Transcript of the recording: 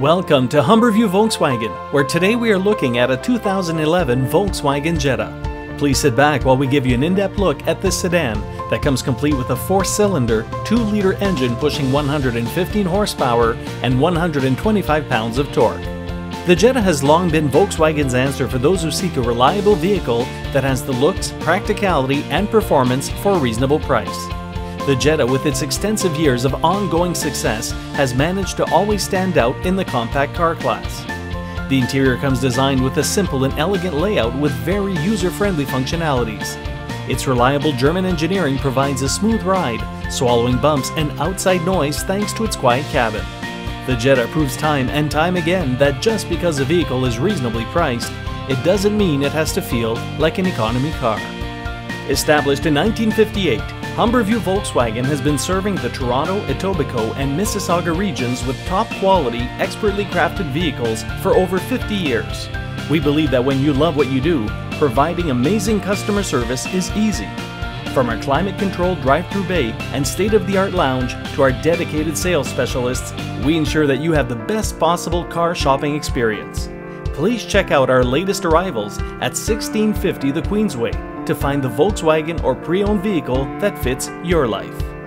Welcome to Humberview Volkswagen, where today we are looking at a 2011 Volkswagen Jetta. Please sit back while we give you an in-depth look at this sedan that comes complete with a 4-cylinder, 2-liter engine pushing 115 horsepower and 125 pounds of torque. The Jetta has long been Volkswagen's answer for those who seek a reliable vehicle that has the looks, practicality, and performance for a reasonable price. The Jetta, with its extensive years of ongoing success, has managed to always stand out in the compact car class. The interior comes designed with a simple and elegant layout with very user-friendly functionalities. Its reliable German engineering provides a smooth ride, swallowing bumps and outside noise thanks to its quiet cabin. The Jetta proves time and time again that just because a vehicle is reasonably priced, it doesn't mean it has to feel like an economy car. Established in 1958, Humberview Volkswagen has been serving the Toronto, Etobicoke, and Mississauga regions with top-quality, expertly crafted vehicles for over 50 years. We believe that when you love what you do, providing amazing customer service is easy. From our climate-controlled drive-thru bay and state-of-the-art lounge to our dedicated sales specialists, we ensure that you have the best possible car shopping experience. Please check out our latest arrivals at 1650 the Queensway to find the Volkswagen or pre-owned vehicle that fits your life.